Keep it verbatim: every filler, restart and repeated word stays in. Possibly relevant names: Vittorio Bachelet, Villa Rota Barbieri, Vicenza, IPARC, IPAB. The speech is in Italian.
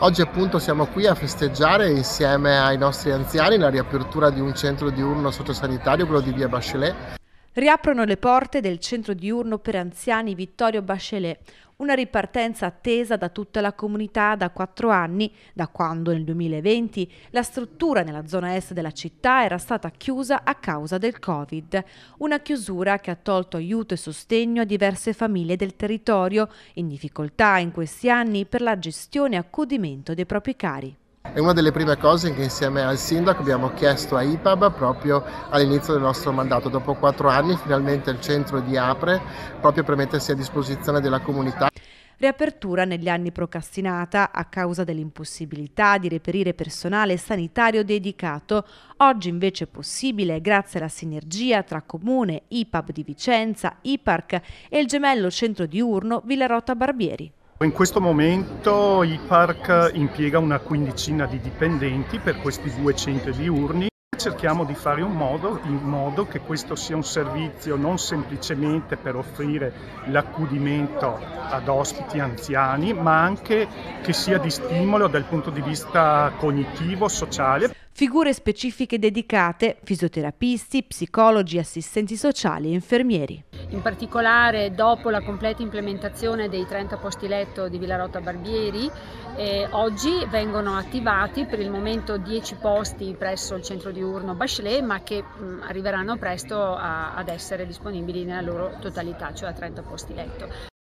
Oggi appunto siamo qui a festeggiare insieme ai nostri anziani la riapertura di un centro diurno sociosanitario, quello di Via Bachelet. Riaprono le porte del centro diurno per anziani Vittorio Bachelet, una ripartenza attesa da tutta la comunità da quattro anni, da quando nel duemilaventi la struttura nella zona est della città era stata chiusa a causa del Covid. Una chiusura che ha tolto aiuto e sostegno a diverse famiglie del territorio, in difficoltà in questi anni per la gestione e accudimento dei propri cari. È una delle prime cose che insieme al sindaco abbiamo chiesto a I P A B proprio all'inizio del nostro mandato. Dopo quattro anni finalmente il centro riapre proprio per mettersi a disposizione della comunità. Riapertura negli anni procrastinata a causa dell'impossibilità di reperire personale sanitario dedicato, oggi invece è possibile grazie alla sinergia tra Comune, I P A B di Vicenza, I P A R C e il gemello centro diurno Villa Rota Barbieri. In questo momento I P A R C impiega una quindicina di dipendenti per questi due centri diurni. Cerchiamo di fare un modo, in modo che questo sia un servizio non semplicemente per offrire l'accudimento ad ospiti anziani, ma anche che sia di stimolo dal punto di vista cognitivo, sociale. Figure specifiche dedicate, fisioterapisti, psicologi, assistenti sociali e infermieri. In particolare, dopo la completa implementazione dei trenta posti letto di Villa Rota Barbieri, eh, oggi vengono attivati per il momento dieci posti presso il centro diurno Bachelet, ma che mh, arriveranno presto a, ad essere disponibili nella loro totalità, cioè a trenta posti letto.